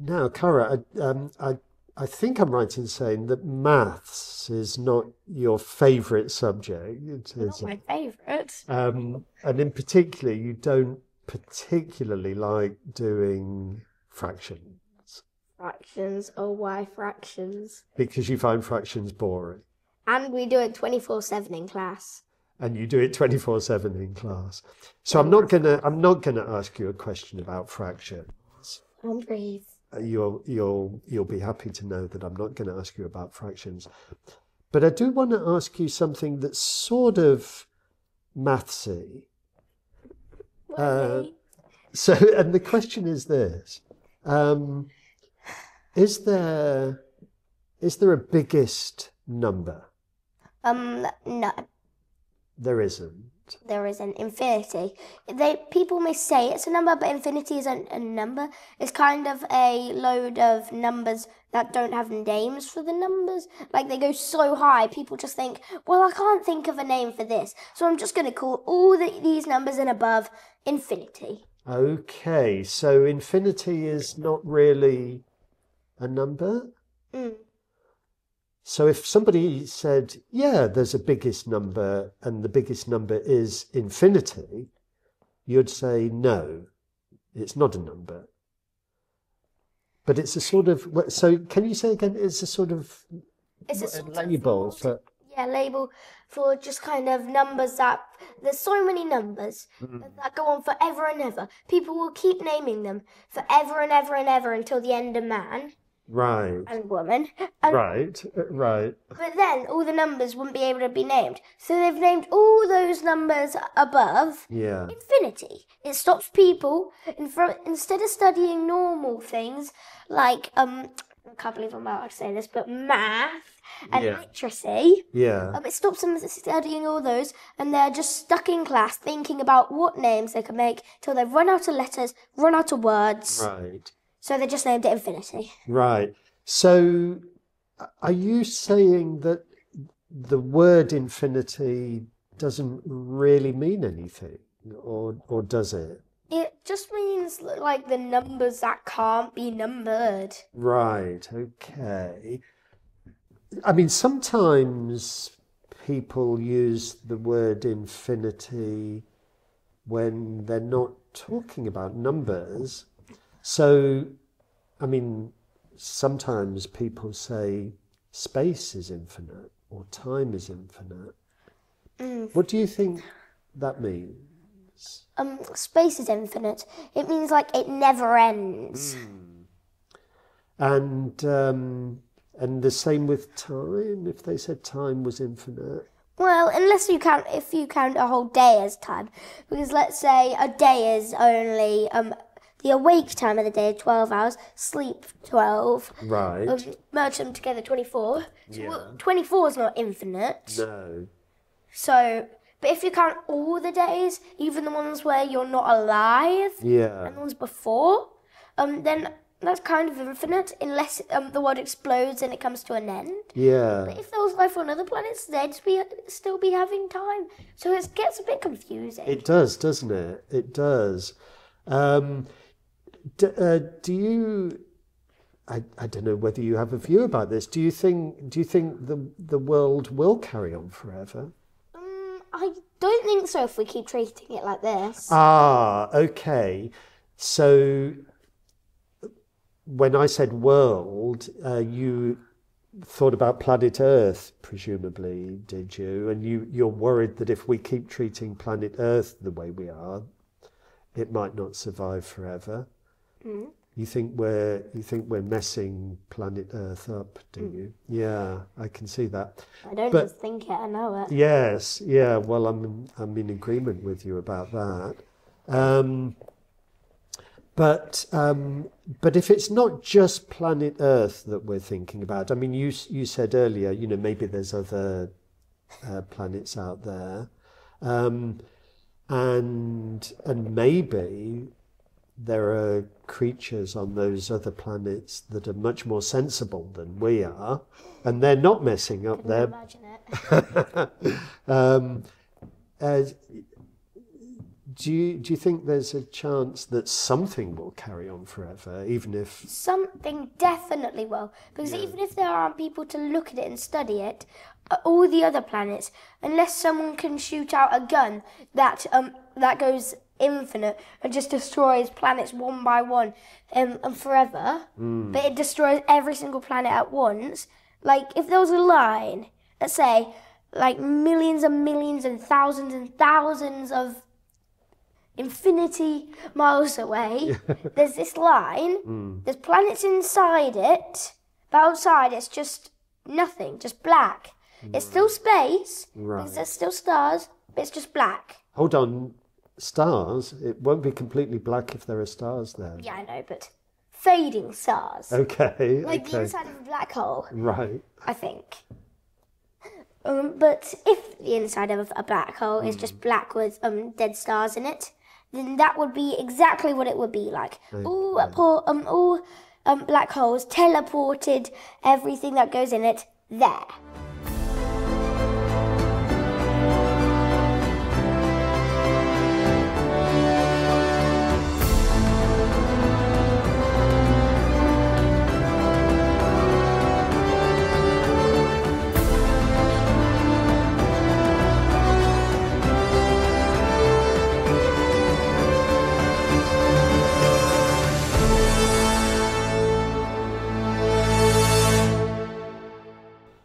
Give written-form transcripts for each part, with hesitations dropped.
Now, Cara, I think I'm right in saying that maths is not your favourite subject. It is not my favourite. And in particular, you don't particularly like doing fractions. Fractions, or why fractions? Because you find fractions boring. And we do it 24/7 in class. And you do it 24/7 in class. So I'm not gonna ask you a question about fractions. I'm brave. You'll be happy to know that I'm not going to ask you about fractions. But I do want to ask you something that's sort of mathsy. And the question is this. Is there a biggest number? No. There isn't. There is an infinity. People may say it's a number, but infinity isn't a number. It's kind of a load of numbers that don't have names for the numbers. Like, they go so high, people just think, well, I can't think of a name for this, so I'm just going to call all these numbers and above infinity. Okay, so infinity is not really a number? Mm. So if somebody said, yeah, there's a biggest number and the biggest number is infinity, you'd say, no, it's not a number. But it's a sort of, so can you say again, it's a sort of, label for... Yeah, label for just kind of numbers that, there's so many numbers that go on forever and ever. People will keep naming them forever and ever and ever until the end of man. Right. And woman. And right. But then all the numbers wouldn't be able to be named. So they've named all those numbers above infinity. It stops people instead of studying normal things like, I can't believe I'm about to say this, but math and literacy. Yeah. It stops them studying all those, and they're just stuck in class thinking about what names they can make till they've run out of letters, run out of words. Right. So they just named it infinity. Right. So are you saying that the word infinity doesn't really mean anything, or does it? It just means like the numbers that can't be numbered. Right. Okay. I mean, sometimes people use the word infinity when they're not talking about numbers. So, I mean, sometimes people say space is infinite or time is infinite. What do you think that means? Space is infinite. It means like it never ends. And the same with time. If they said time was infinite. Well, unless you count, if you count a whole day as time, because let's say a day is only the awake time of the day, 12 hours, sleep, 12. Right. Merge them together, 24. So 24 is not infinite. No. So, but if you count all the days, even the ones where you're not alive, and the ones before, then that's kind of infinite, unless the world explodes and it comes to an end. Yeah. But if there was life on other planets, they'd still be having time. So it gets a bit confusing. It does, doesn't it? It does. I don't know whether you have a view about this. Do you think the world will carry on forever? I don't think so if we keep treating it like this. Ah, okay. So when I said world, you thought about planet Earth, presumably, did you? And you're worried that if we keep treating planet Earth the way we are, it might not survive forever. You think we're messing planet Earth up, do you? Yeah, I can see that. I don't just think it, I know it. Yes, yeah. Well, I'm in agreement with you about that. But if it's not just planet Earth that we're thinking about, I mean, you said earlier, you know, maybe there's other planets out there. And maybe there are creatures on those other planets that are much more sensible than we are, and they're not messing up their... Imagine it. Do you think there's a chance that something will carry on forever, even if... Something definitely will, because even if there aren't people to look at it and study it, all the other planets, unless someone can shoot out a gun that that goes infinite and just destroys planets one by one and forever, but it destroys every single planet at once. Like, if there was a line, let's say, like millions and millions and thousands of infinity miles away, there's this line, there's planets inside it, but outside it's just nothing, just black. It's still space, because there's still stars, but it's just black. Hold on, stars? It won't be completely black if there are stars there. Yeah, I know, but fading stars. Okay, like the inside of a black hole. Right. I think. But if the inside of a black hole is just black with dead stars in it, then that would be exactly what it would be like. Okay. All black holes teleported everything that goes in it there.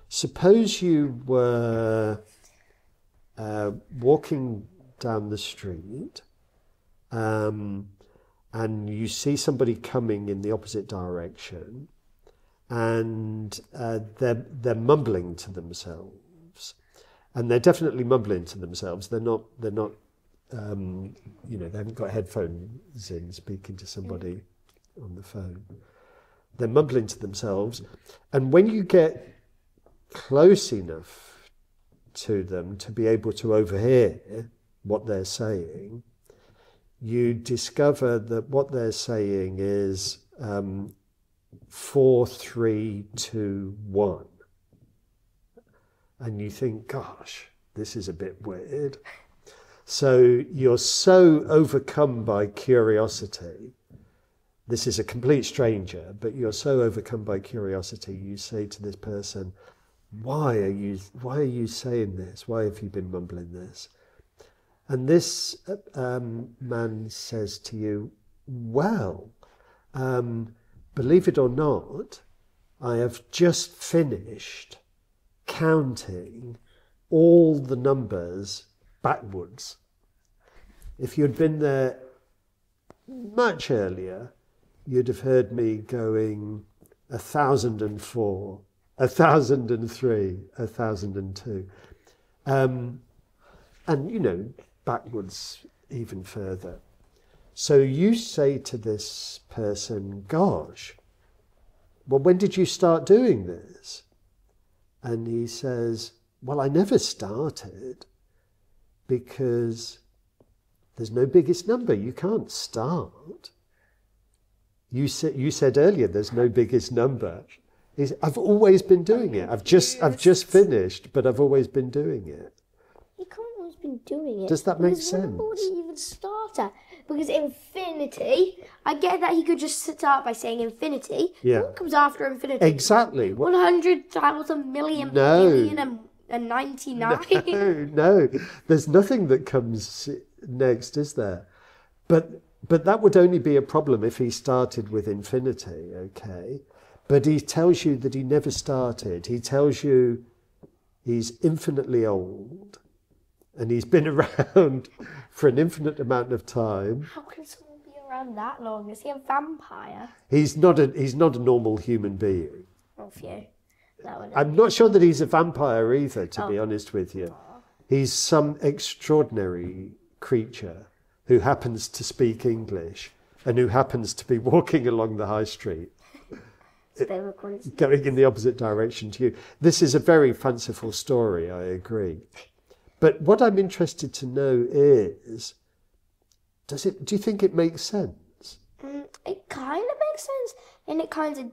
Suppose you were walking down the street and you see somebody coming in the opposite direction and they're mumbling to themselves. And they're definitely mumbling to themselves. They're not you know, they haven't got headphones in speaking to somebody on the phone. They're mumbling to themselves, and when you get close enough to them to be able to overhear what they're saying, you discover that what they're saying is 4, 3, 2, 1. And you think, gosh, this is a bit weird. So you're so overcome by curiosity. This is a complete stranger, but you're so overcome by curiosity, you say to this person, Why are you saying this? Why have you been mumbling this? And this man says to you, well, believe it or not, I have just finished counting all the numbers backwards. If you'd been there much earlier, you'd have heard me going 1,004. 1,003, 1,002, and you know, backwards even further. So you say to this person, gosh, well, when did you start doing this? And he says, well, I never started, because there's no biggest number. You can't start. You said earlier there's no biggest number. I've always been doing it. I've just finished, but I've always been doing it. You can't always been doing it. Does that make sense? What did he even start at? Because infinity, I get that he could just start by saying infinity. Yeah. What comes after infinity? Exactly. 100,000,000,000 and 99. No. There's nothing that comes next, is there? But that would only be a problem if he started with infinity. Okay. But he tells you that he never started. He tells you he's infinitely old and he's been around for an infinite amount of time. How can someone be around that long? Is he a vampire? He's not a normal human being. Oh, phew. I'm not sure that he's a vampire either, to be honest with you. He's some extraordinary creature who happens to speak English and who happens to be walking along the high street. Going in the opposite direction to you. This is a very fanciful story, I agree. But what I'm interested to know is, do you think it makes sense? It kind of makes sense, and it kind of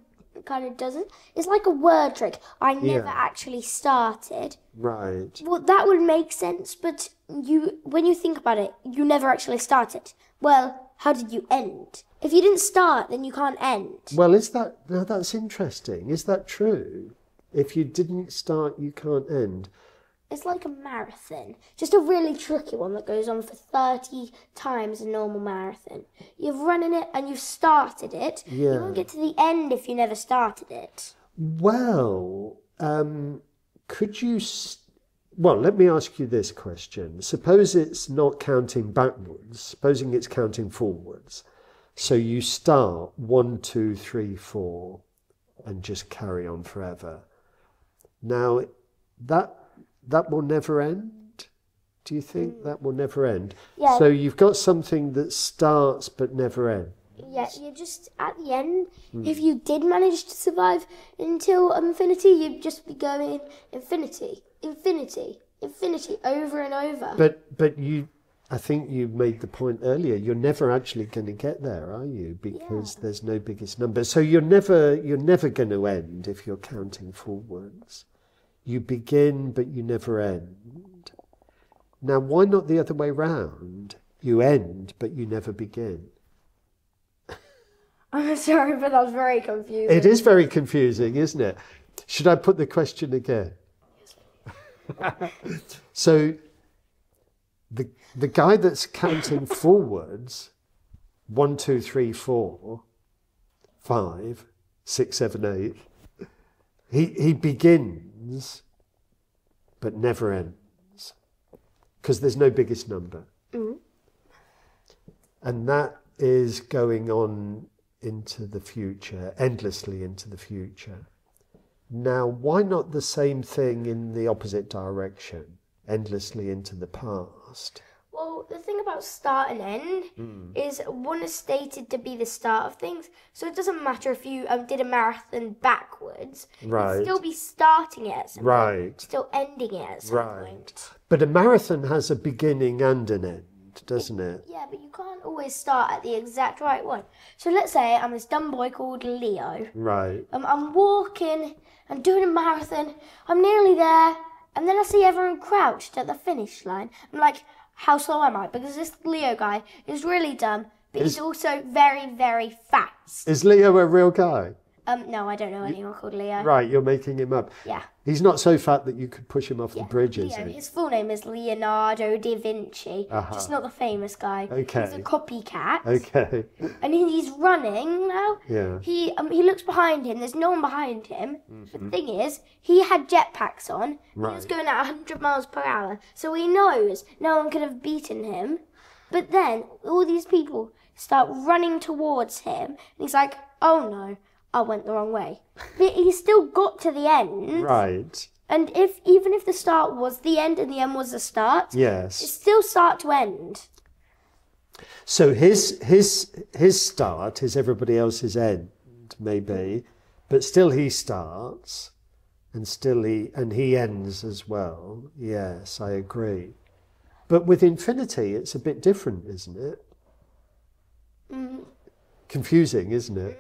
kind of doesn't. It's like a word trick. I never actually started. Right. Well, that would make sense, but when you think about it, you never actually started. Well, how did you end? If you didn't start, then you can't end. Well, that's interesting. Is that true? If you didn't start, you can't end. It's like a marathon, just a really tricky one that goes on for 30 times a normal marathon. You've run in it and you've started it. Yeah. You won't get to the end if you never started it. Well, let me ask you this question. Suppose it's not counting backwards. Supposing it's counting forwards. So you start 1, 2, 3, 4, and just carry on forever. Now, that will never end? Do you think that will never end? Yeah. So you've got something that starts but never ends. Yeah, you're just at the end. If you did manage to survive until infinity, you'd just be going infinity, infinity, infinity, over and over. But I think you made the point earlier, you're never actually going to get there, are you? Because there's no biggest number. So you're never going to end if you're counting forwards. You begin, but you never end. Now, why not the other way round? You end, but you never begin. I'm sorry, but that's very confusing. It is very confusing, isn't it? Should I put the question again? So, the guy that's counting forwards, 1, 2, 3, 4, 5, 6, 7, 8, he begins, but never ends, because there's no biggest number. And that is going on into the future, endlessly into the future. Now, why not the same thing in the opposite direction, endlessly into the past? Well, the thing about start and end is one is stated to be the start of things, so it doesn't matter if you did a marathon backwards. Right. You'd still be starting it at some point, still ending it at some point. But a marathon has a beginning and an end, doesn't it? Yeah, but you can't always start at the exact right one. So let's say I'm this dumb boy called Leo. Right. I'm walking, I'm doing a marathon, I'm nearly there, and then I see everyone crouched at the finish line. I'm like, how slow am I? Because this Leo guy is really dumb, but he's also very, very fast. Is Leo a real guy? No, I don't know anyone called Leo. Right, you're making him up. Yeah. He's not so fat that you could push him off the bridge, is he? His full name is Leonardo da Vinci. Just not the famous guy. Okay. He's a copycat. Okay. And he's running now. Yeah. He looks behind him. There's no one behind him. The thing is, he had jetpacks on. Right. He was going at 100 miles per hour. So he knows no one could have beaten him. But then all these people start running towards him. And he's like, oh no, I went the wrong way. But he still got to the end. Right. And even if the start was the end and the end was the start, it's still start to end. So his start is everybody else's end, maybe, but still he starts, and still he ends as well. Yes, I agree. But with infinity, it's a bit different, isn't it? Confusing, isn't it?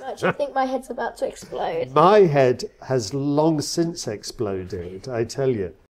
Much. I think my head's about to explode. My head has long since exploded, I tell you.